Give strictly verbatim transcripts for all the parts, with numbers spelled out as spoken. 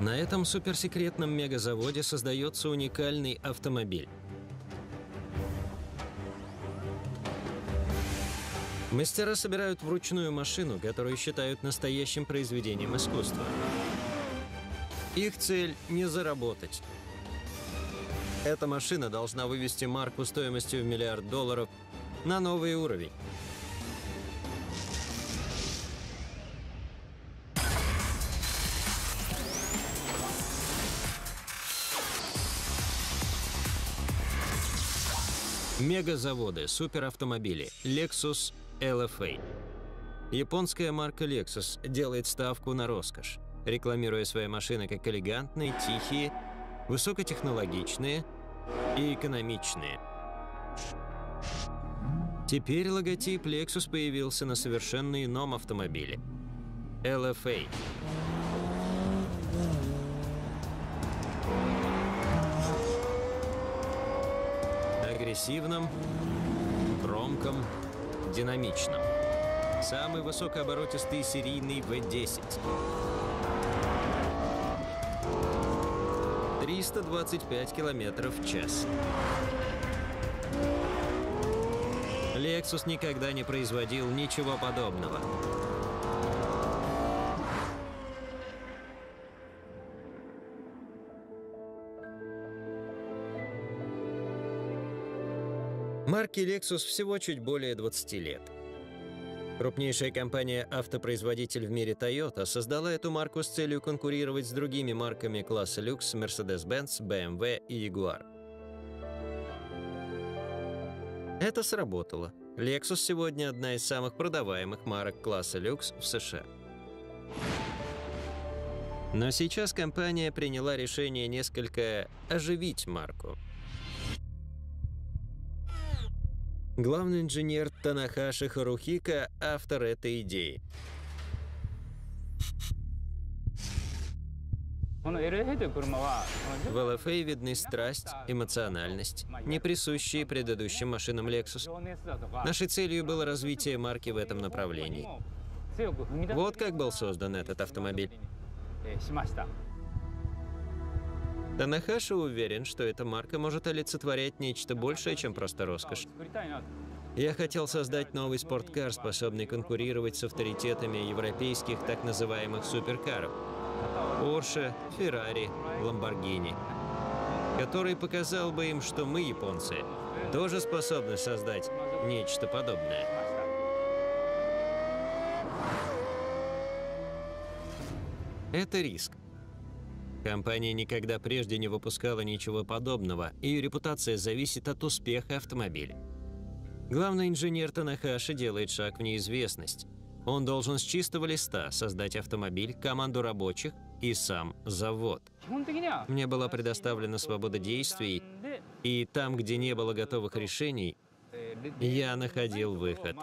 На этом суперсекретном мегазаводе создается уникальный автомобиль. Мастера собирают вручную машину, которую считают настоящим произведением искусства. Их цель – не заработать. Эта машина должна вывести марку стоимостью в миллиард долларов на новый уровень. Мегазаводы, суперавтомобили, Lexus, эл эф а. Японская марка Lexus делает ставку на роскошь, рекламируя свои машины как элегантные, тихие, высокотехнологичные и экономичные. Теперь логотип Lexus появился на совершенно ином автомобиле – эл эф а. Агрессивном, громком, динамичном. Самый высокооборотистый серийный вэ десять. триста двадцать пять километров в час. Lexus никогда не производил ничего подобного. Марке Lexus всего чуть более двадцати лет. Крупнейшая компания-автопроизводитель в мире Toyota создала эту марку с целью конкурировать с другими марками класса люкс Mercedes-Benz, бэ эм вэ и Jaguar. Это сработало. Lexus сегодня одна из самых продаваемых марок класса люкс в США. Но сейчас компания приняла решение несколько оживить марку. Главный инженер Такахаси Харухико – автор этой идеи. В эл эф а видны страсть, эмоциональность, не присущие предыдущим машинам Lexus. Нашей целью было развитие марки в этом направлении. Вот как был создан этот автомобиль. Такахаси уверен, что эта марка может олицетворять нечто большее, чем просто роскошь. Я хотел создать новый спорткар, способный конкурировать с авторитетами европейских так называемых суперкаров – Порше, Феррари, Ламборгини, который показал бы им, что мы, японцы, тоже способны создать нечто подобное. Это риск. Компания никогда прежде не выпускала ничего подобного, и ее репутация зависит от успеха автомобиля. Главный инженер Такахаси делает шаг в неизвестность. Он должен с чистого листа создать автомобиль, команду рабочих и сам завод. Мне была предоставлена свобода действий, и там, где не было готовых решений, я находил выход.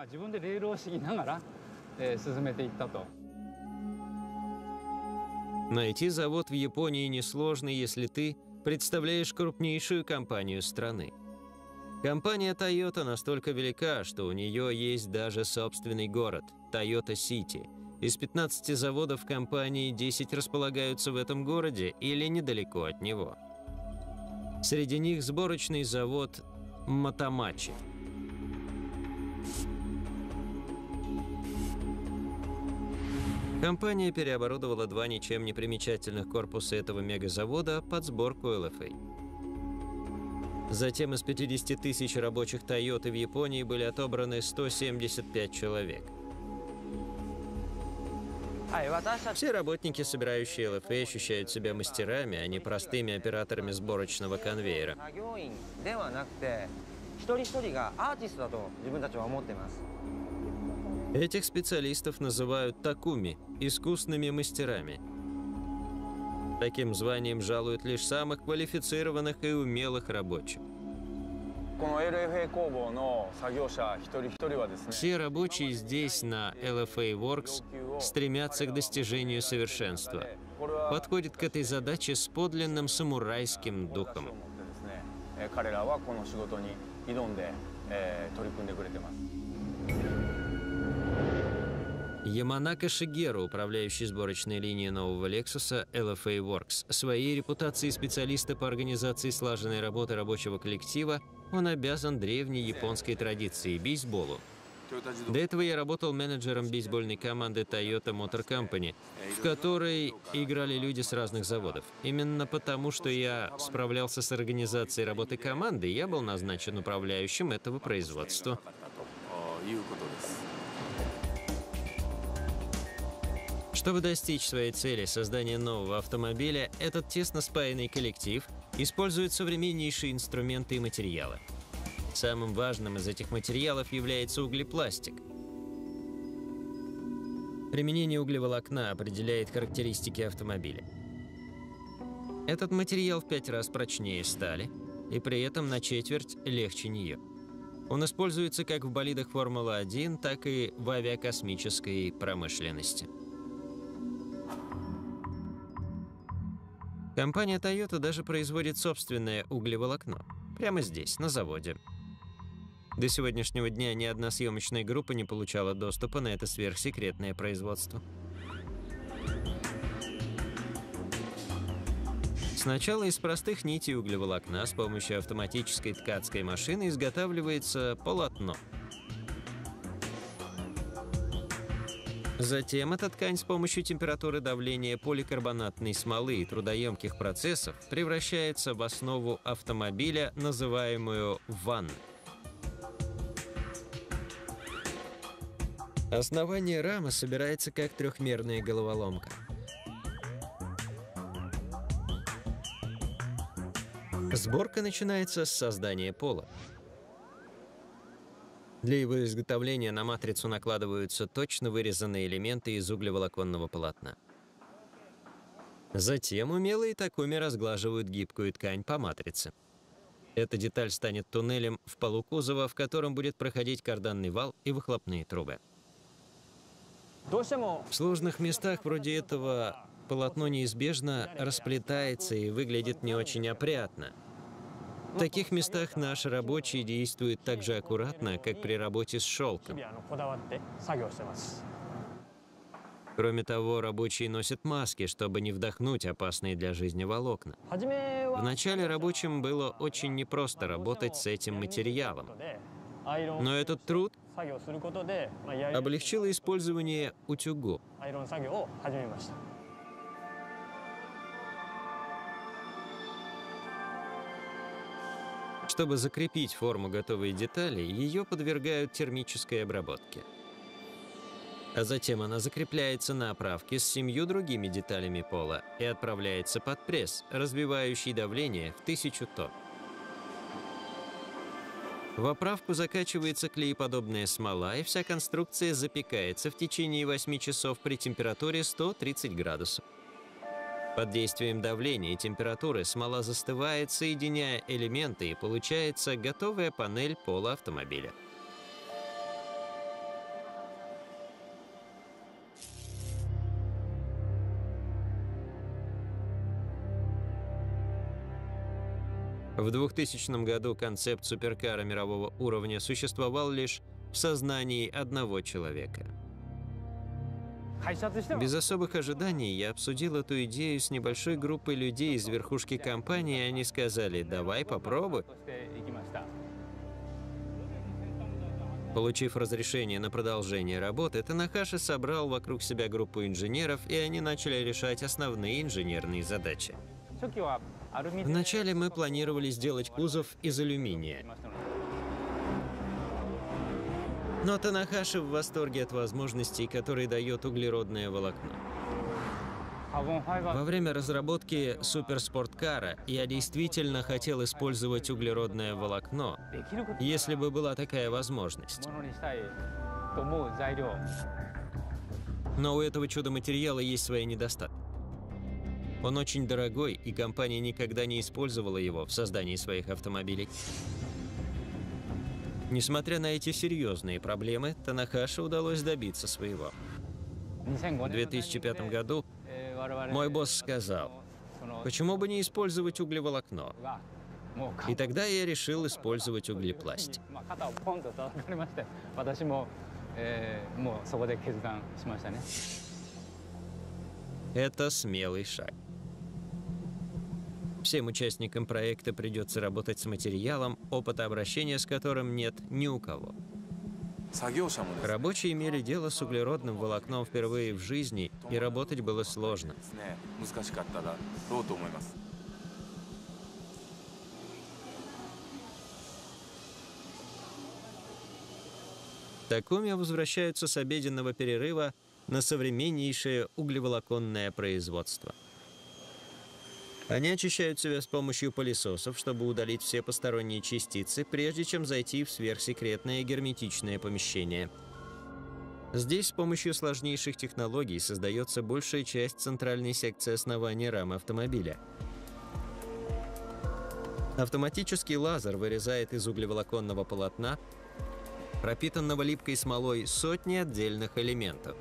Найти завод в Японии несложно, если ты представляешь крупнейшую компанию страны. Компания Toyota настолько велика, что у нее есть даже собственный город – Тойота-Сити. Из пятнадцати заводов компании десять располагаются в этом городе или недалеко от него. Среди них сборочный завод Мотомати. Компания переоборудовала два ничем не примечательных корпуса этого мегазавода под сборку эл эф а. Затем из пятидесяти тысяч рабочих Toyota в Японии были отобраны сто семьдесят пять человек. Все работники, собирающие эл эф а, ощущают себя мастерами, а не простыми операторами сборочного конвейера. Этих специалистов называют такуми – искусными мастерами. Таким званием жалуют лишь самых квалифицированных и умелых рабочих. Все рабочие здесь, на эл эф а Works, стремятся к достижению совершенства. Подходят к этой задаче с подлинным самурайским духом. Яманака Шигеру, управляющий сборочной линией нового Lexus эл эф эй Works. Своей репутацией специалиста по организации слаженной работы рабочего коллектива он обязан древней японской традиции – бейсболу. До этого я работал менеджером бейсбольной команды Toyota Motor Company, в которой играли люди с разных заводов. Именно потому, что я справлялся с организацией работы команды, я был назначен управляющим этого производства. Чтобы достичь своей цели создания нового автомобиля, этот тесно спаянный коллектив использует современнейшие инструменты и материалы. Самым важным из этих материалов является углепластик. Применение углеволокна определяет характеристики автомобиля. Этот материал в пять раз прочнее стали и при этом на четверть легче нее. Он используется как в болидах Формулы один, так и в авиакосмической промышленности. Компания Toyota даже производит собственное углеволокно. Прямо здесь, на заводе. До сегодняшнего дня ни одна съемочная группа не получала доступа на это сверхсекретное производство. Сначала из простых нитей углеволокна с помощью автоматической ткацкой машины изготавливается полотно. Затем эта ткань с помощью температуры давления поликарбонатной смолы и трудоемких процессов превращается в основу автомобиля, называемую ван. Основание рамы собирается как трехмерная головоломка. Сборка начинается с создания пола. Для его изготовления на матрицу накладываются точно вырезанные элементы из углеволоконного полотна. Затем умелые такуми разглаживают гибкую ткань по матрице. Эта деталь станет туннелем в полу кузова, в котором будет проходить карданный вал и выхлопные трубы. В сложных местах вроде этого полотно неизбежно расплетается и выглядит не очень опрятно. В таких местах наш рабочий действует так же аккуратно, как при работе с шелком. Кроме того, рабочие носят маски, чтобы не вдохнуть опасные для жизни волокна. Вначале рабочим было очень непросто работать с этим материалом. Но этот труд облегчило использование утюгов. Чтобы закрепить форму готовой детали, ее подвергают термической обработке. А затем она закрепляется на оправке с семью другими деталями пола и отправляется под пресс, развивающий давление в тысячу тонн. В оправку закачивается клееподобная смола, и вся конструкция запекается в течение восьми часов при температуре сто тридцать градусов. Под действием давления и температуры смола застывает, соединяя элементы, и получается готовая панель пола автомобиля. В двухтысячном году концепт суперкара мирового уровня существовал лишь в сознании одного человека. Без особых ожиданий я обсудил эту идею с небольшой группой людей из верхушки компании, и они сказали: «Давай, попробуй». Получив разрешение на продолжение работы, Танахаши собрал вокруг себя группу инженеров, и они начали решать основные инженерные задачи. Вначале мы планировали сделать кузов из алюминия. Но Танахаши в восторге от возможностей, которые дает углеродное волокно. Во время разработки суперспорткара я действительно хотел использовать углеродное волокно, если бы была такая возможность. Но у этого чудо-материала есть свои недостатки. Он очень дорогой, и компания никогда не использовала его в создании своих автомобилей. Несмотря на эти серьезные проблемы, Танахаши удалось добиться своего. В две тысячи пятом году мой босс сказал: «Почему бы не использовать углеволокно?» И тогда я решил использовать углепластик. えー、もうそこで決断しましたね。Это смелый шаг. Всем участникам проекта придется работать с материалом, опыта обращения с которым нет ни у кого. Рабочие имели дело с углеродным волокном впервые в жизни, и работать было сложно. Такуми возвращаются с обеденного перерыва на современнейшее углеволоконное производство. Они очищают себя с помощью пылесосов, чтобы удалить все посторонние частицы, прежде чем зайти в сверхсекретное герметичное помещение. Здесь с помощью сложнейших технологий создается большая часть центральной секции основания рамы автомобиля. Автоматический лазер вырезает из углеволоконного полотна, пропитанного липкой смолой, сотни отдельных элементов.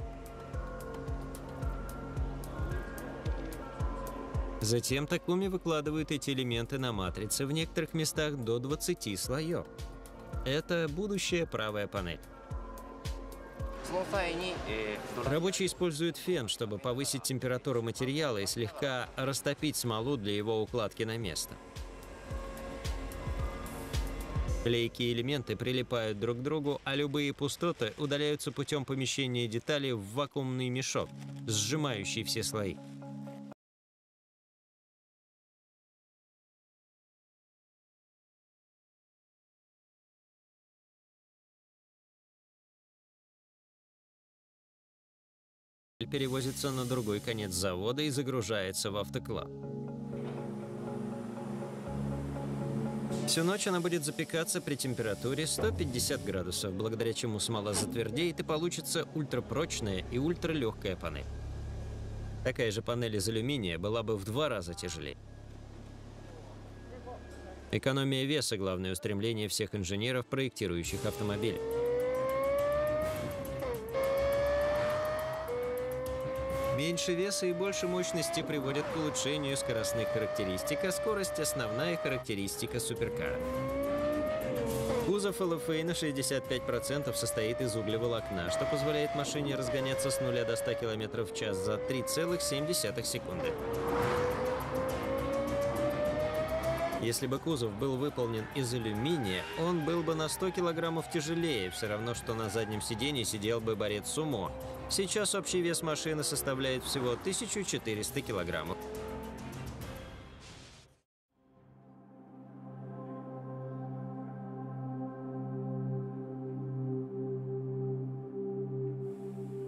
Затем Такуми выкладывают эти элементы на матрице, в некоторых местах до двадцати слоев. Это будущая правая панель. Рабочие используют фен, чтобы повысить температуру материала и слегка растопить смолу для его укладки на место. Клейкие элементы прилипают друг к другу, а любые пустоты удаляются путем помещения деталей в вакуумный мешок, сжимающий все слои. Перевозится на другой конец завода и загружается в автоклав. Всю ночь она будет запекаться при температуре сто пятьдесят градусов, благодаря чему смола затвердеет и получится ультрапрочная и ультралегкая панель. Такая же панель из алюминия была бы в два раза тяжелее. Экономия веса – главное устремление всех инженеров, проектирующих автомобили. Меньше веса и больше мощности приводят к улучшению скоростных характеристик, а скорость – основная характеристика суперкара. Кузов эл эф а на шестьдесят пять процентов состоит из углеволокна, что позволяет машине разгоняться с нуля до ста км в час за три целых семь десятых секунды. Если бы кузов был выполнен из алюминия, он был бы на сто килограммов тяжелее, все равно что на заднем сиденье сидел бы борец сумо. Сейчас общий вес машины составляет всего тысячу четыреста килограммов.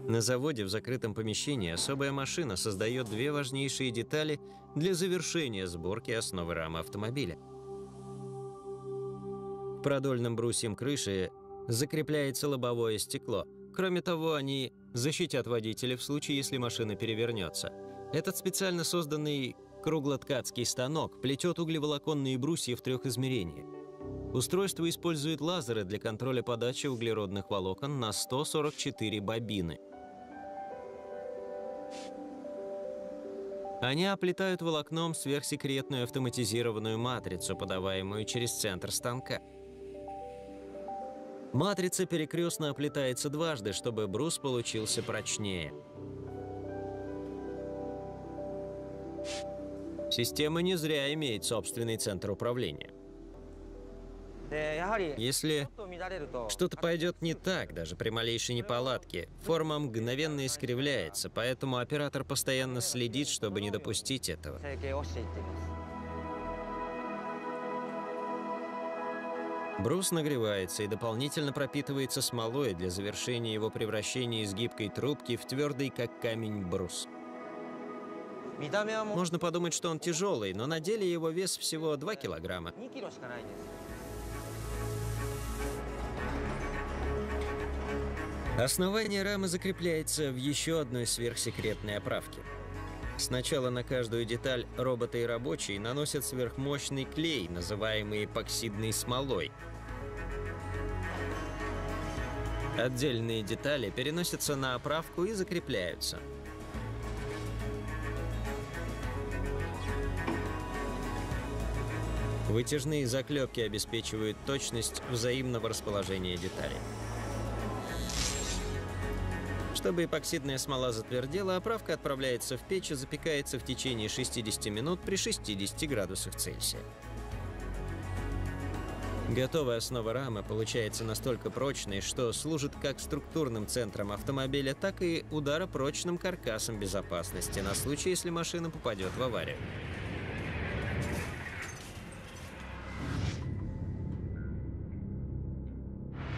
На заводе в закрытом помещении особая машина создает две важнейшие детали для завершения сборки основы рамы автомобиля. Продольным брусьем крыши закрепляется лобовое стекло. Кроме того, они защитят водителя в случае, если машина перевернется. Этот специально созданный круглоткацкий станок плетет углеволоконные брусья в трех измерениях. Устройство использует лазеры для контроля подачи углеродных волокон на сто сорок четыре бобины. Они оплетают волокном сверхсекретную автоматизированную матрицу, подаваемую через центр станка. Матрица перекрестно оплетается дважды, чтобы брус получился прочнее. Система не зря имеет собственный центр управления. Если что-то пойдет не так, даже при малейшей неполадке, форма мгновенно искривляется, поэтому оператор постоянно следит, чтобы не допустить этого. Брус нагревается и дополнительно пропитывается смолой для завершения его превращения из гибкой трубки в твердый, как камень, брус. Можно подумать, что он тяжелый, но на деле его вес всего два килограмма. Основание рамы закрепляется в еще одной сверхсекретной оправке. Сначала на каждую деталь роботы и рабочие наносят сверхмощный клей, называемый эпоксидной смолой. Отдельные детали переносятся на оправку и закрепляются. Вытяжные заклепки обеспечивают точность взаимного расположения деталей. Чтобы эпоксидная смола затвердела, оправка отправляется в печь и запекается в течение шестидесяти минут при шестидесяти градусах Цельсия. Готовая основа рамы получается настолько прочной, что служит как структурным центром автомобиля, так и ударопрочным каркасом безопасности на случай, если машина попадет в аварию.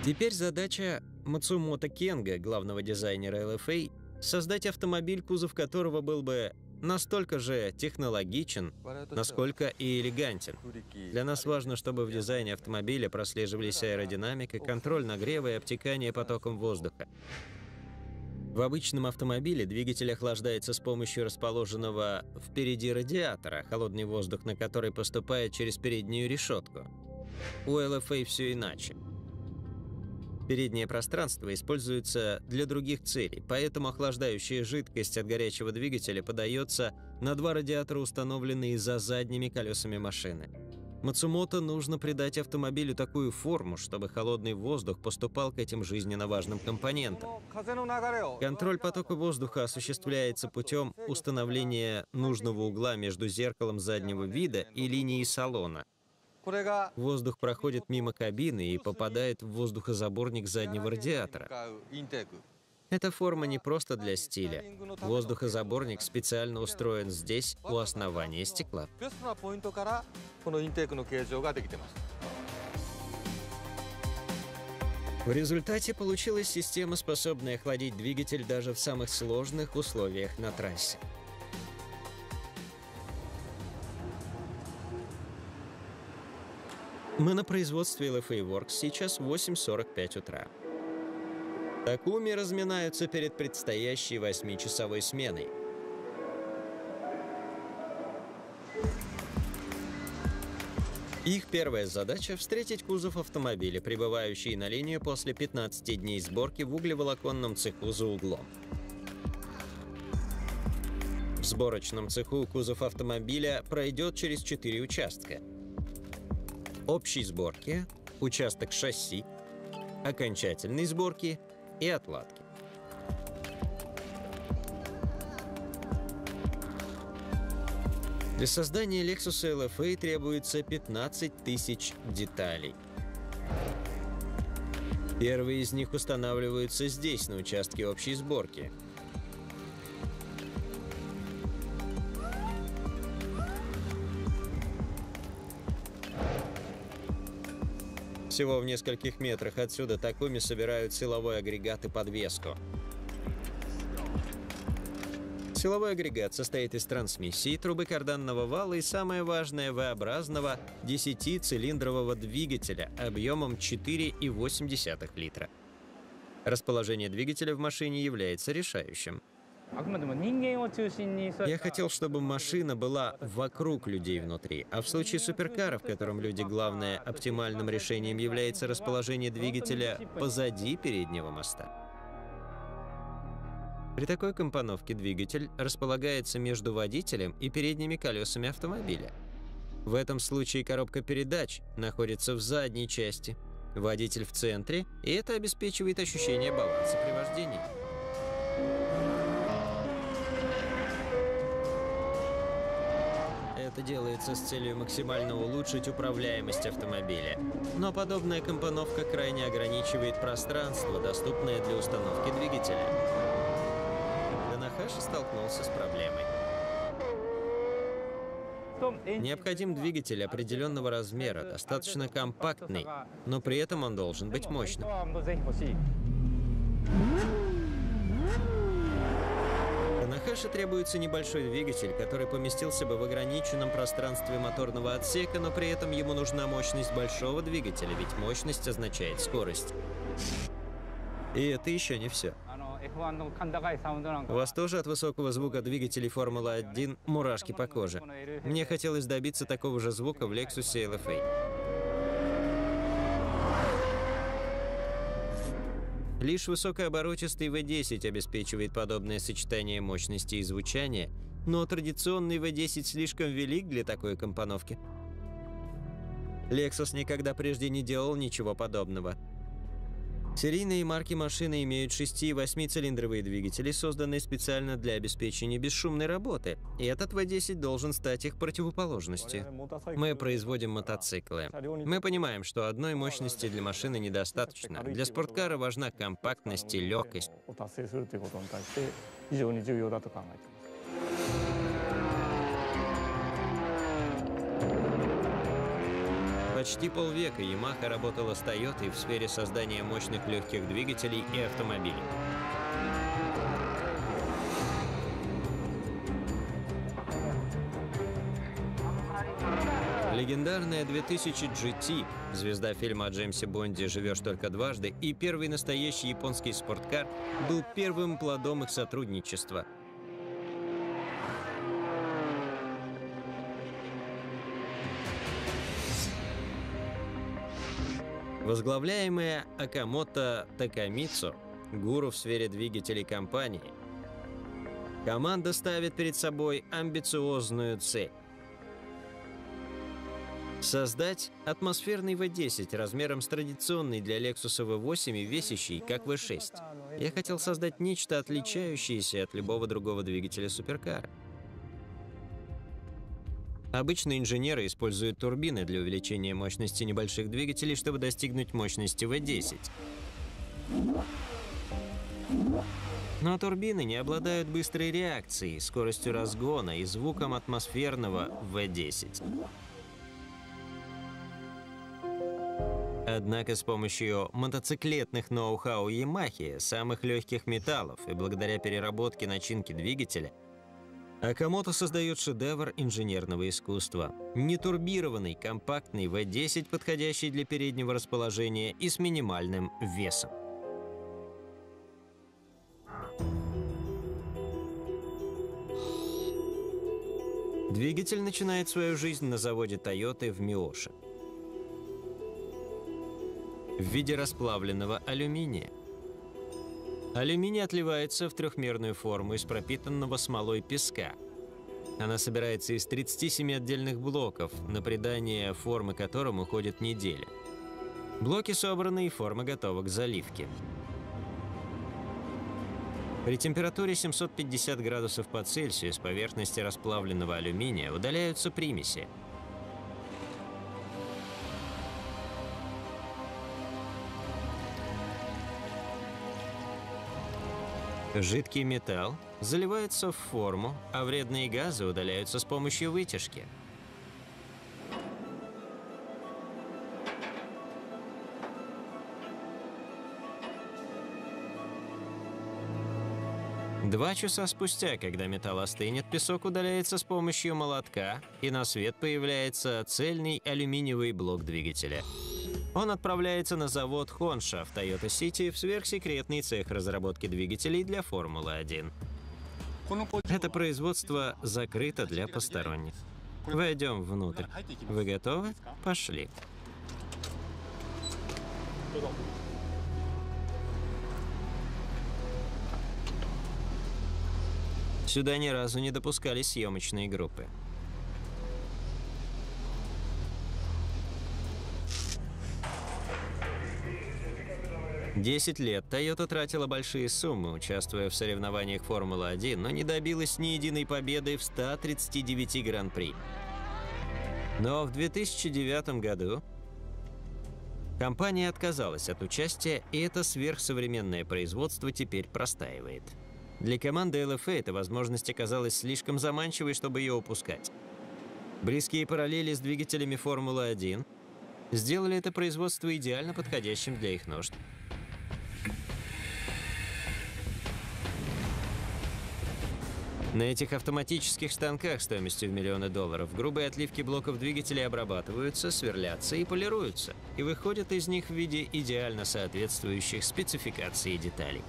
Теперь задача Мацумото Кенго, главного дизайнера эл эф а, создать автомобиль, кузов которого был бы настолько же технологичен, насколько и элегантен. Для нас важно, чтобы в дизайне автомобиля прослеживались аэродинамика, контроль нагрева и обтекание потоком воздуха. В обычном автомобиле двигатель охлаждается с помощью расположенного впереди радиатора, холодный воздух на который поступает через переднюю решетку. У эл эф а все иначе. Переднее пространство используется для других целей, поэтому охлаждающая жидкость от горячего двигателя подается на два радиатора, установленные за задними колесами машины. Мацумото нужно придать автомобилю такую форму, чтобы холодный воздух поступал к этим жизненно важным компонентам. Контроль потока воздуха осуществляется путем установления нужного угла между зеркалом заднего вида и линией салона. Воздух проходит мимо кабины и попадает в воздухозаборник заднего радиатора. Эта форма не просто для стиля. Воздухозаборник специально устроен здесь, у основания стекла. В результате получилась система, способная охладить двигатель даже в самых сложных условиях на трассе. Мы на производстве эл эф а Works, сейчас восемь сорок пять утра. Такуми разминаются перед предстоящей восьмичасовой сменой. Их первая задача – встретить кузов автомобиля, прибывающий на линию после пятнадцати дней сборки в углеволоконном цеху за углом. В сборочном цеху кузов автомобиля пройдет через четыре участка. Общей сборки, участок шасси, окончательной сборки и отладки. Для создания Lexus эл эф а требуется пятнадцать тысяч деталей. Первые из них устанавливаются здесь, на участке общей сборки. Всего в нескольких метрах отсюда Такуми собирают силовой агрегат и подвеску. Силовой агрегат состоит из трансмиссии, трубы карданного вала и, самое важное, V-образного десятицилиндрового двигателя объемом четыре и восемь десятых литра. Расположение двигателя в машине является решающим. Я хотел, чтобы машина была вокруг людей внутри, а в случае суперкара, в котором люди главное, оптимальным решением является расположение двигателя позади переднего моста. При такой компоновке двигатель располагается между водителем и передними колесами автомобиля. В этом случае коробка передач находится в задней части, водитель в центре, и это обеспечивает ощущение баланса при вождении. Это делается с целью максимально улучшить управляемость автомобиля. Но подобная компоновка крайне ограничивает пространство, доступное для установки двигателя. Танахаши столкнулся с проблемой. Необходим двигатель определенного размера, достаточно компактный, но при этом он должен быть мощным. На Хаше требуется небольшой двигатель, который поместился бы в ограниченном пространстве моторного отсека, но при этом ему нужна мощность большого двигателя, ведь мощность означает скорость. И это еще не все. У вас тоже от высокого звука двигателей Формулы один мурашки по коже. Мне хотелось добиться такого же звука в Lexus эл эф а. Лишь высокооборотистый ви десять обеспечивает подобное сочетание мощности и звучания, но традиционный ви десять слишком велик для такой компоновки. Lexus никогда прежде не делал ничего подобного. Серийные марки машины имеют шести- и восьмицилиндровые двигатели, созданные специально для обеспечения бесшумной работы, и этот вэ десять должен стать их противоположностью. Мы производим мотоциклы. Мы понимаем, что одной мощности для машины недостаточно. Для спорткара важна компактность и легкость. Почти полвека Ямаха работала с Тойотой в сфере создания мощных легких двигателей и автомобилей. Легендарная две тысячи джи ти, звезда фильма о Джеймсе Бонде «Живешь только дважды» и первый настоящий японский спорткар был первым плодом их сотрудничества. Возглавляемая Акамото Такамицу, гуру в сфере двигателей компании, команда ставит перед собой амбициозную цель – создать атмосферный вэ десять размером с традиционный для Lexus вэ восемь и весящий, как вэ шесть. Я хотел создать нечто, отличающееся от любого другого двигателя суперкара. Обычно инженеры используют турбины для увеличения мощности небольших двигателей, чтобы достигнуть мощности вэ десять. Но турбины не обладают быстрой реакцией, скоростью разгона и звуком атмосферного вэ десять. Однако с помощью мотоциклетных ноу-хау Ямахи, самых легких металлов и благодаря переработке начинки двигателя, Акамото создает шедевр инженерного искусства. Нетурбированный, компактный вэ десять, подходящий для переднего расположения и с минимальным весом. Двигатель начинает свою жизнь на заводе Тойоты в Миоши в виде расплавленного алюминия. Алюминий отливается в трехмерную форму из пропитанного смолой песка. Она собирается из тридцати семи отдельных блоков, на придание формы которым уходит неделя. Блоки собраны, и форма готова к заливке. При температуре семьсот пятьдесят градусов по Цельсию с поверхности расплавленного алюминия удаляются примеси. Жидкий металл заливается в форму, а вредные газы удаляются с помощью вытяжки. Два часа спустя, когда металл остынет, песок удаляется с помощью молотка, и на свет появляется цельный алюминиевый блок двигателя. Он отправляется на завод Хонша в Тойота-Сити в сверхсекретный цех разработки двигателей для Формулы один. Это производство закрыто для посторонних. Войдем внутрь. Вы готовы? Пошли. Сюда ни разу не допускались съемочные группы. Десять лет Toyota тратила большие суммы, участвуя в соревнованиях Формулы один, но не добилась ни единой победы в ста тридцати девяти гран-при. Но в две тысячи девятом году компания отказалась от участия, и это сверхсовременное производство теперь простаивает. Для команды эл эф а эта возможность оказалась слишком заманчивой, чтобы ее упускать. Близкие параллели с двигателями Формулы один сделали это производство идеально подходящим для их нужд. На этих автоматических станках стоимостью в миллионы долларов грубые отливки блоков двигателей обрабатываются, сверлятся и полируются, и выходят из них в виде идеально соответствующих спецификации деталей.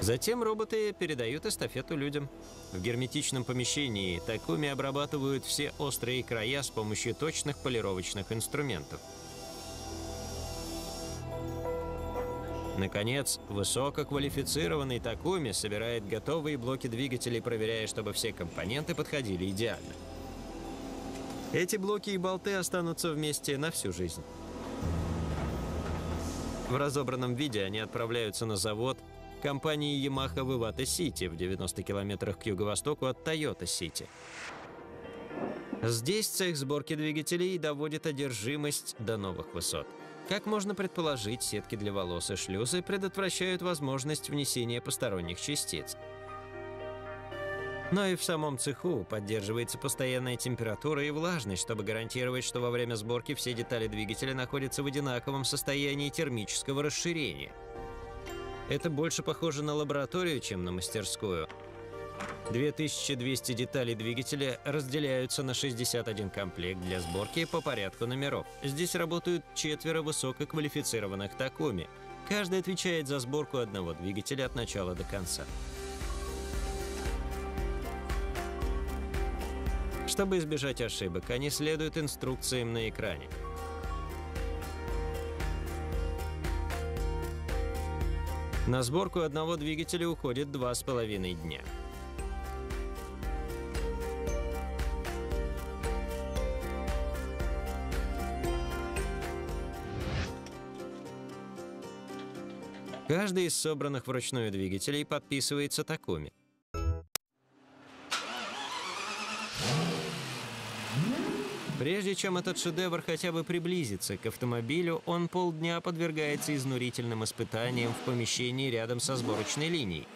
Затем роботы передают эстафету людям. В герметичном помещении такуми обрабатывают все острые края с помощью точных полировочных инструментов. Наконец, высококвалифицированный такуми собирает готовые блоки двигателей, проверяя, чтобы все компоненты подходили идеально. Эти блоки и болты останутся вместе на всю жизнь. В разобранном виде они отправляются на завод компании Ямаха в Ивата-Сити в девяноста километрах к юго-востоку от Тойота-Сити. Здесь цех сборки двигателей доводит одержимость до новых высот. Как можно предположить, сетки для волос и шлюзы предотвращают возможность внесения посторонних частиц. Но и в самом цеху поддерживается постоянная температура и влажность, чтобы гарантировать, что во время сборки все детали двигателя находятся в одинаковом состоянии термического расширения. Это больше похоже на лабораторию, чем на мастерскую. две тысячи двести деталей двигателя разделяются на шестьдесят один комплект для сборки по порядку номеров. Здесь работают четверо высококвалифицированных такуми. Каждый отвечает за сборку одного двигателя от начала до конца. Чтобы избежать ошибок, они следуют инструкциям на экране. На сборку одного двигателя уходит два с половиной дня. Каждый из собранных вручную двигателей подписывается такуми. Прежде чем этот шедевр хотя бы приблизится к автомобилю, он полдня подвергается изнурительным испытаниям в помещении рядом со сборочной линией.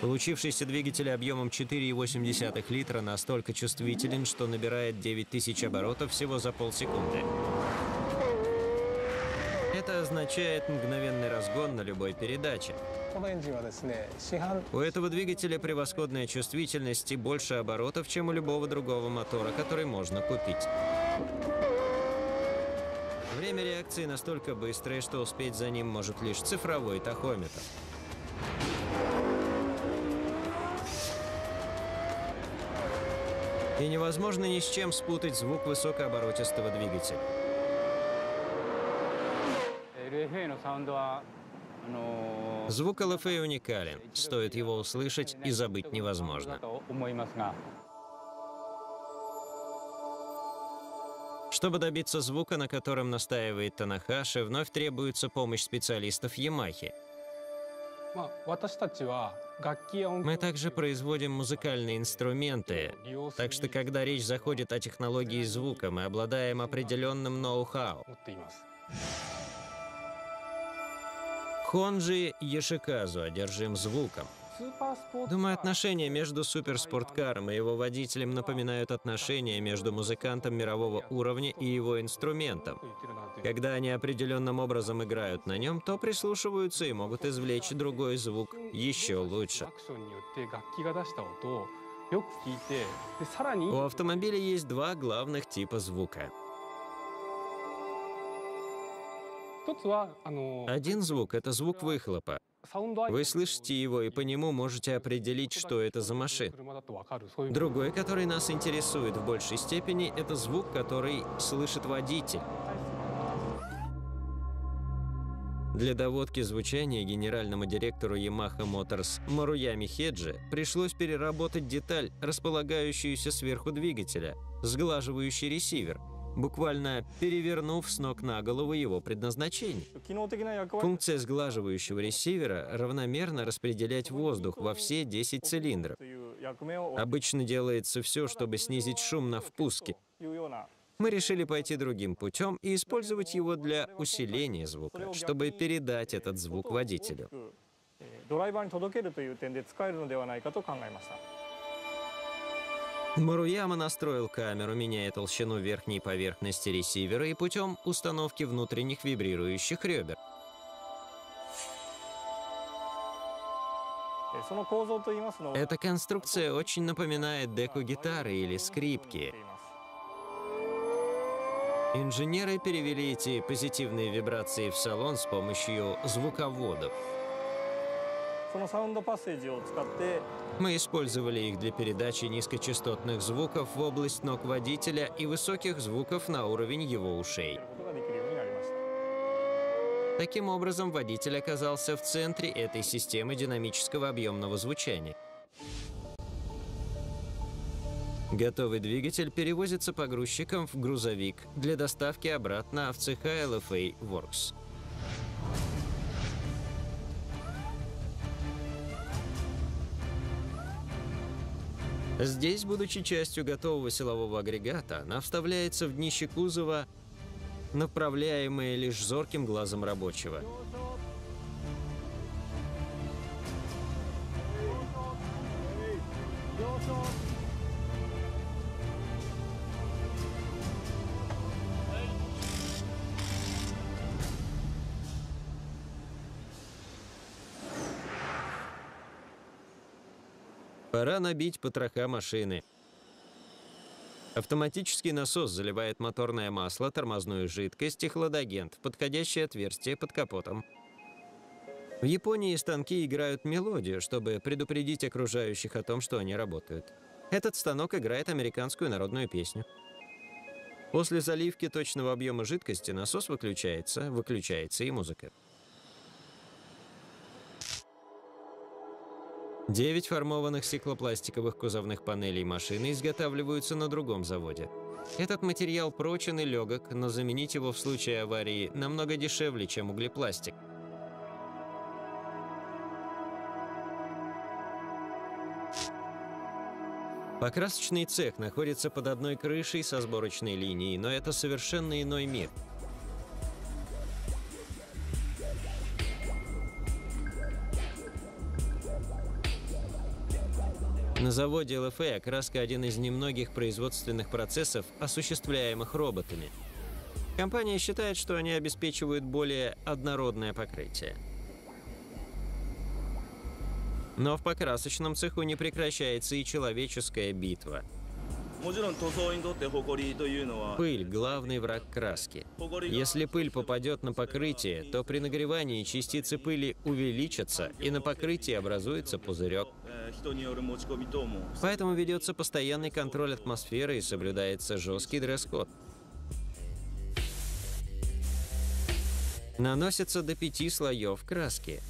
Получившийся двигатель объемом четыре и восемь десятых литра настолько чувствителен, что набирает девять тысяч оборотов всего за полсекунды. Это означает мгновенный разгон на любой передаче. У этого двигателя превосходная чувствительность и больше оборотов, чем у любого другого мотора, который можно купить. Время реакции настолько быстрое, что успеть за ним может лишь цифровой тахометр. И невозможно ни с чем спутать звук высокооборотистого двигателя. Звук эл эф а уникален. Стоит его услышать, и забыть невозможно. Чтобы добиться звука, на котором настаивает Танахаши, вновь требуется помощь специалистов Ямахи. Мы также производим музыкальные инструменты, так что когда речь заходит о технологии звука, мы обладаем определенным ноу-хау. Конжи Ешиказу одержим звуком. Думаю, отношения между суперспорткаром и его водителем напоминают отношения между музыкантом мирового уровня и его инструментом. Когда они определенным образом играют на нем, то прислушиваются и могут извлечь другой звук еще лучше. У автомобиля есть два главных типа звука. Один звук — это звук выхлопа. Вы слышите его, и по нему можете определить, что это за машина. Другой, который нас интересует в большей степени, — это звук, который слышит водитель. Для доводки звучания генеральному директору Yamaha Motors Маруями Хеджи пришлось переработать деталь, располагающуюся сверху двигателя, сглаживающий ресивер, буквально перевернув с ног на голову его предназначение. Функция сглаживающего ресивера — равномерно распределять воздух во все десять цилиндров. Обычно делается все, чтобы снизить шум на впуске. Мы решили пойти другим путем и использовать его для усиления звука, чтобы передать этот звук водителю. Маруяма настроил камеру, меняя толщину верхней поверхности ресивера и путем установки внутренних вибрирующих ребер. Эта конструкция очень напоминает деку гитары или скрипки. Инженеры перевели эти позитивные вибрации в салон с помощью звуководов. Мы использовали их для передачи низкочастотных звуков в область ног водителя и высоких звуков на уровень его ушей. Таким образом, водитель оказался в центре этой системы динамического объемного звучания. Готовый двигатель перевозится погрузчиком в грузовик для доставки обратно в цеха эл эф эй Works. Здесь, будучи частью готового силового агрегата, она вставляется в днище кузова, направляемое лишь зорким глазом рабочего. Пора набить потроха машины. Автоматический насос заливает моторное масло, тормозную жидкость и хладагент в подходящее отверстие под капотом. В Японии станки играют мелодию, чтобы предупредить окружающих о том, что они работают. Этот станок играет американскую народную песню. После заливки точного объема жидкости насос выключается, выключается и музыка. Девять формованных стеклопластиковых кузовных панелей машины изготавливаются на другом заводе. Этот материал прочен и легок, но заменить его в случае аварии намного дешевле, чем углепластик. Покрасочный цех находится под одной крышей со сборочной линией, но это совершенно иной мир. На заводе эл эф а окраска – один из немногих производственных процессов, осуществляемых роботами. Компания считает, что они обеспечивают более однородное покрытие. Но в покрасочном цеху не прекращается и человеческая битва. Пыль – главный враг краски. Если пыль попадет на покрытие, то при нагревании частицы пыли увеличатся, и на покрытии образуется пузырек. Поэтому ведется постоянный контроль атмосферы и соблюдается жесткий дресс-код. Наносится до пяти слоев краски.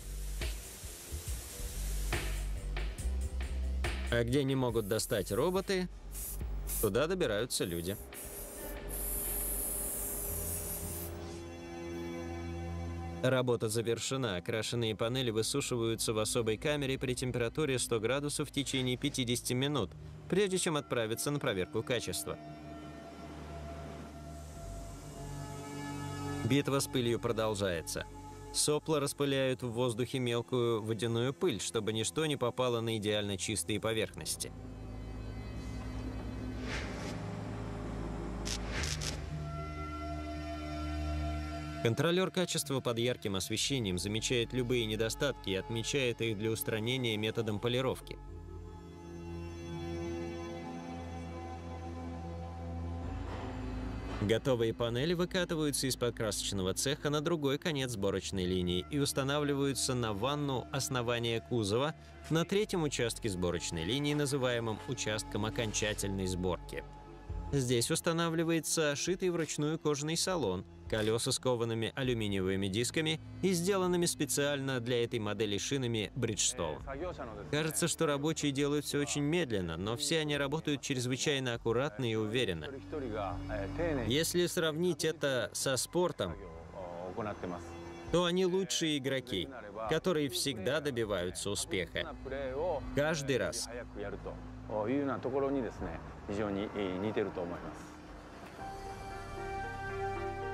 А где не могут достать роботы, туда добираются люди. Работа завершена. Окрашенные панели высушиваются в особой камере при температуре сто градусов в течение пятидесяти минут, прежде чем отправиться на проверку качества. Битва с пылью продолжается. Сопла распыляют в воздухе мелкую водяную пыль, чтобы ничто не попало на идеально чистые поверхности. Контролер качества под ярким освещением замечает любые недостатки и отмечает их для устранения методом полировки. Готовые панели выкатываются из покрасочного цеха на другой конец сборочной линии и устанавливаются на ванну основания кузова на третьем участке сборочной линии, называемом участком окончательной сборки. Здесь устанавливается шитый вручную кожаный салон, колеса с коваными алюминиевыми дисками и сделанными специально для этой модели шинами Bridgestone. Кажется, что рабочие делают все очень медленно, но все они работают чрезвычайно аккуратно и уверенно. Если сравнить это со спортом, то они лучшие игроки, которые всегда добиваются успеха. Каждый раз.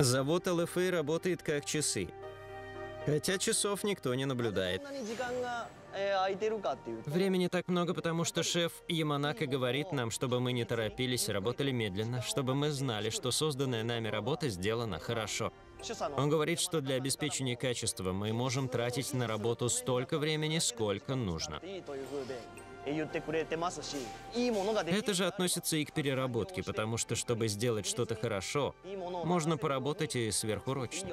Завод эл эф а работает как часы, хотя часов никто не наблюдает. Времени так много, потому что шеф Яманака говорит нам, чтобы мы не торопились, работали медленно, чтобы мы знали, что созданная нами работа сделана хорошо. Он говорит, что для обеспечения качества мы можем тратить на работу столько времени, сколько нужно. Это же относится и к переработке, потому что, чтобы сделать что-то хорошо, можно поработать и сверхурочно.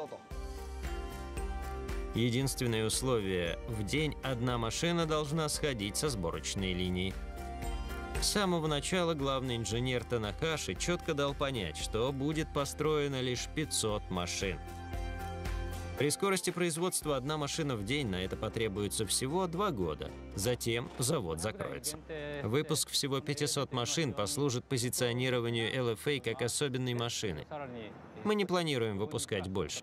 Единственное условие – в день одна машина должна сходить со сборочной линии. С самого начала главный инженер Танахаши четко дал понять, что будет построено лишь пятьсот машин. При скорости производства одна машина в день на это потребуется всего два года. Затем завод закроется. Выпуск всего пятисот машин послужит позиционированию эл эф а как особенной машины. Мы не планируем выпускать больше.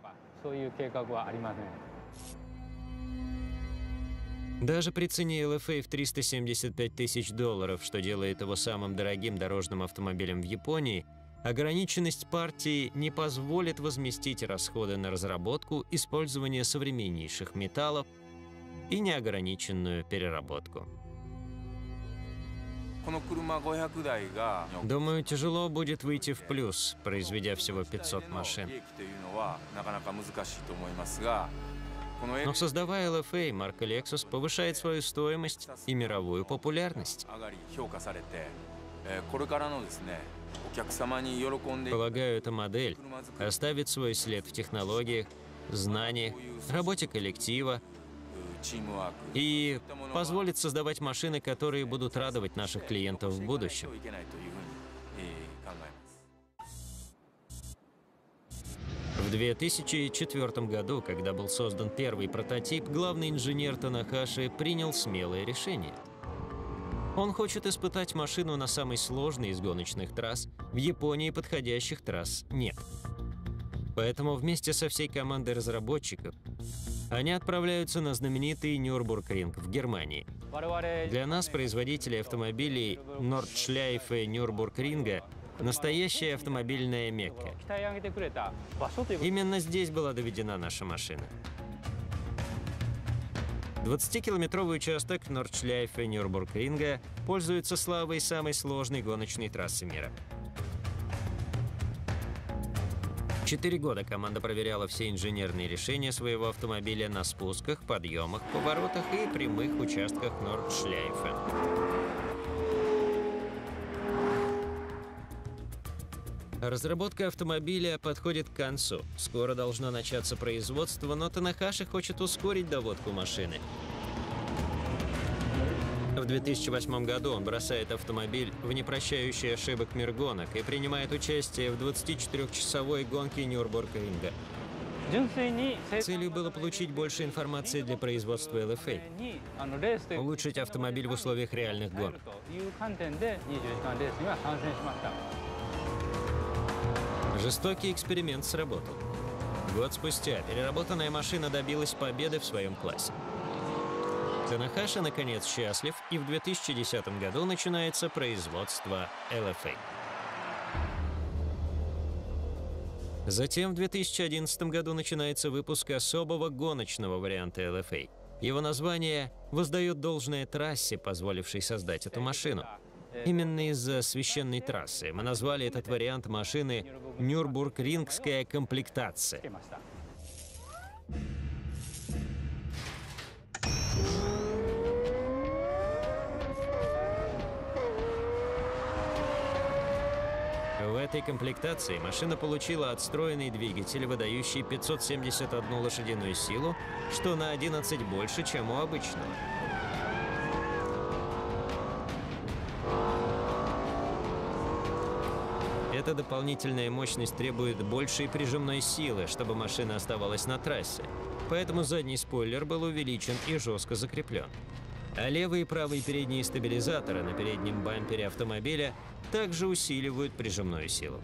Даже при цене эл эф а в триста семьдесят пять тысяч долларов, что делает его самым дорогим дорожным автомобилем в Японии, ограниченность партии не позволит возместить расходы на разработку, использование современнейших металлов и неограниченную переработку. Думаю, тяжело будет выйти в плюс, произведя всего пятьсот машин. Но создавая эл эф а, марка Lexus повышает свою стоимость и мировую популярность. Полагаю, эта модель оставит свой след в технологиях, знаниях, работе коллектива и позволит создавать машины, которые будут радовать наших клиентов в будущем. В две тысячи четвёртом году, когда был создан первый прототип, главный инженер Танахаши принял смелое решение. Он хочет испытать машину на самой сложной из гоночных трасс. В Японии подходящих трасс нет. Поэтому вместе со всей командой разработчиков они отправляются на знаменитый Нюрбургринг в Германии. Для нас, производителей автомобилей Нордшляйфе и Нюрбургринга, настоящая автомобильная Мекка. Именно здесь была доведена наша машина. двадцатикилометровый участок Нордшляйфе Нюрбургринга пользуется славой самой сложной гоночной трассы мира. Четыре года команда проверяла все инженерные решения своего автомобиля на спусках, подъемах, поворотах и прямых участках Нордшляйфе. Разработка автомобиля подходит к концу. Скоро должно начаться производство, но Танахаши хочет ускорить доводку машины. В две тысячи восьмом году он бросает автомобиль в непрощающий ошибок мир гонок и принимает участие в двадцатичетырёхчасовой гонке Нюрбургринга. Целью было получить больше информации для производства эл эф а, улучшить автомобиль в условиях реальных гонок. Жестокий эксперимент сработал. Год спустя переработанная машина добилась победы в своем классе. Танахаши, наконец, счастлив, и в две тысячи десятом году начинается производство эл эф а. Затем в две тысячи одиннадцатом году начинается выпуск особого гоночного варианта эл эф а. Его название воздает должное трассе, позволившей создать эту машину. Именно из-за священной трассы мы назвали этот вариант машины «Нюрбургрингская комплектация». В этой комплектации машина получила отстроенный двигатель, выдающий пятьсот семьдесят одну лошадиную силу, что на одиннадцать больше, чем у обычного. Эта дополнительная мощность требует большей прижимной силы, чтобы машина оставалась на трассе. Поэтому задний спойлер был увеличен и жестко закреплен. А левый и правый передние стабилизаторы на переднем бампере автомобиля также усиливают прижимную силу.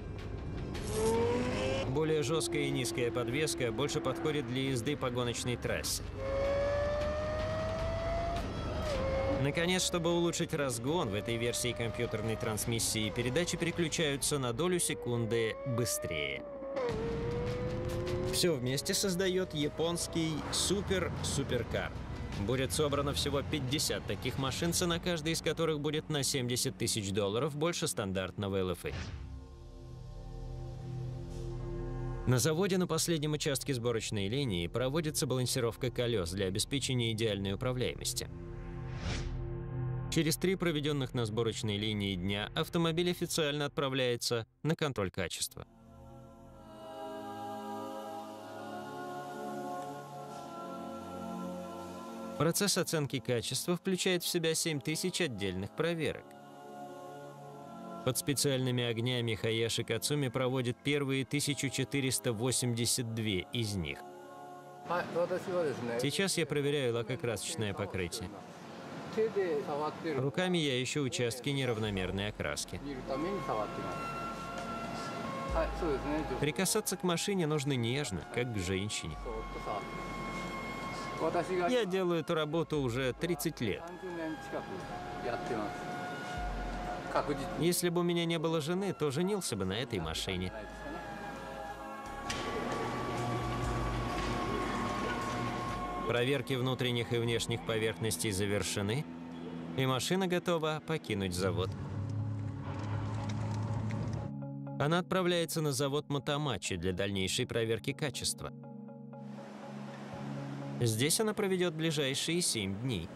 Более жесткая и низкая подвеска больше подходит для езды по гоночной трассе. Наконец, чтобы улучшить разгон, в этой версии компьютерной трансмиссии передачи переключаются на долю секунды быстрее. Все вместе создает японский супер-суперкар. Будет собрано всего пятьдесят таких машин, цена каждой из которых будет на семьдесят тысяч долларов больше стандартного эл эф а. На заводе на последнем участке сборочной линии проводится балансировка колес для обеспечения идеальной управляемости. Через три проведенных на сборочной линии дня автомобиль официально отправляется на контроль качества. Процесс оценки качества включает в себя семь тысяч отдельных проверок. Под специальными огнями Хаяши Кацуми проводит первые тысячу четыреста восемьдесят две из них. Сейчас я проверяю лакокрасочное покрытие. Руками я ищу участки неравномерной окраски. Прикасаться к машине нужно нежно, как к женщине. Я делаю эту работу уже тридцать лет. Если бы у меня не было жены, то женился бы на этой машине. Проверки внутренних и внешних поверхностей завершены, и машина готова покинуть завод. Она отправляется на завод Мотомати для дальнейшей проверки качества. Здесь она проведет ближайшие семь дней.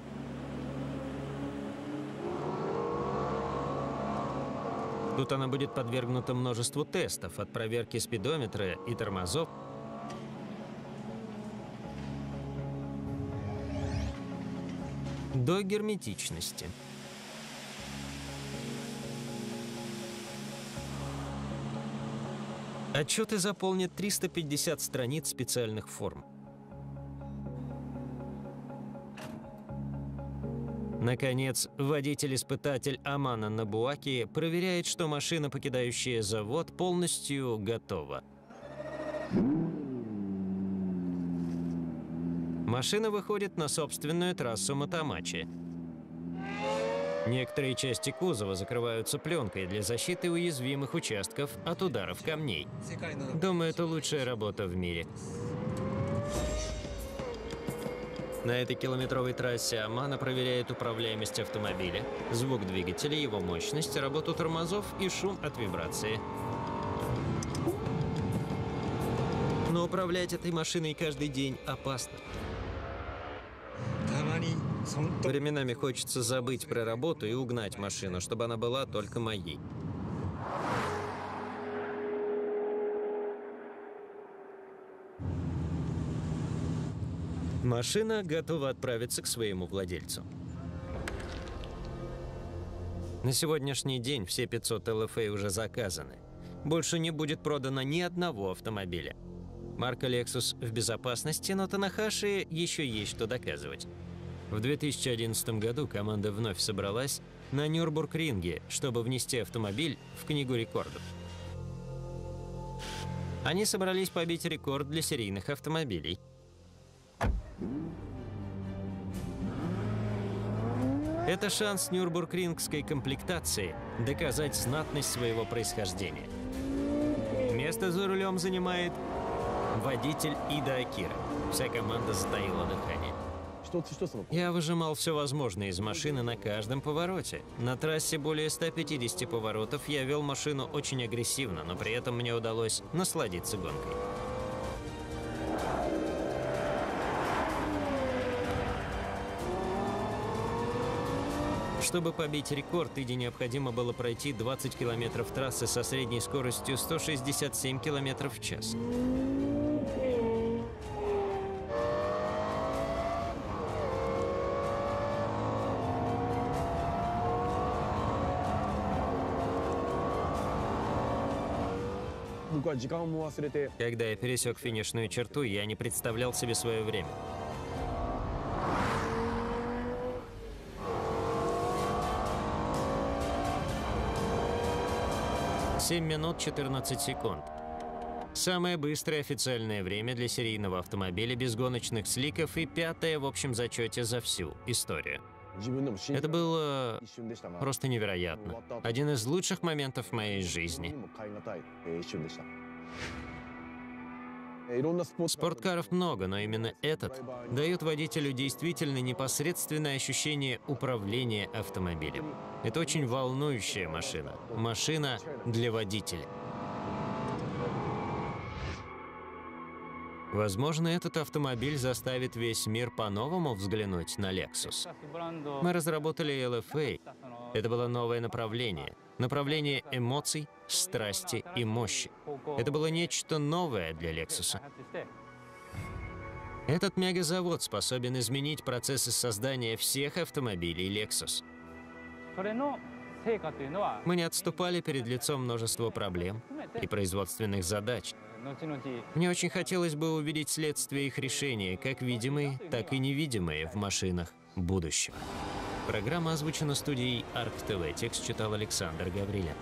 Тут она будет подвергнута множеству тестов, от проверки спидометра и тормозов до герметичности. Отчеты заполнят триста пятьдесят страниц специальных форм. Наконец, водитель-испытатель Амана Набуаки проверяет, что машина, покидающая завод, полностью готова. Машина выходит на собственную трассу Мотомати. Некоторые части кузова закрываются пленкой для защиты уязвимых участков от ударов камней. Думаю, это лучшая работа в мире. На этой километровой трассе Амана проверяет управляемость автомобиля, звук двигателя, его мощность, работу тормозов и шум от вибрации. Но управлять этой машиной каждый день опасно. Временами хочется забыть про работу и угнать машину, чтобы она была только моей. Машина готова отправиться к своему владельцу. На сегодняшний день все пятьсот эл эф а уже заказаны. Больше не будет продано ни одного автомобиля. Марка Lexus в безопасности, но Танахаши еще есть что доказывать. В две тысячи одиннадцатом году команда вновь собралась на Нюрбургринге, чтобы внести автомобиль в Книгу рекордов. Они собрались побить рекорд для серийных автомобилей. Это шанс нюрбургрингской комплектации доказать знатность своего происхождения. Место за рулем занимает водитель Ида Акира. Вся команда затаила дыхание. Я выжимал все возможное из машины на каждом повороте. На трассе более ста пятидесяти поворотов я вел машину очень агрессивно, но при этом мне удалось насладиться гонкой. Чтобы побить рекорд, Иде необходимо было пройти двадцать километров трассы со средней скоростью сто шестьдесят семь километров в час. Когда я пересек финишную черту, я не представлял себе свое время. семь минут четырнадцать секунд. Самое быстрое официальное время для серийного автомобиля без гоночных сликов и пятое в общем зачете за всю историю. Это было просто невероятно. Один из лучших моментов моей жизни. Спорткаров много, но именно этот дает водителю действительно непосредственное ощущение управления автомобилем. Это очень волнующая машина. Машина для водителя. Возможно, этот автомобиль заставит весь мир по-новому взглянуть на Lexus. Мы разработали эл эф а. Это было новое направление. Направление эмоций, страсти и мощи. Это было нечто новое для Lexus. Этот мегазавод способен изменить процессы создания всех автомобилей Lexus. Мы не отступали перед лицом множества проблем и производственных задач. Мне очень хотелось бы увидеть следствие их решения, как видимые, так и невидимые в машинах будущего. Программа озвучена студией Арк ТВ. Текст читал Александр Гаврилян.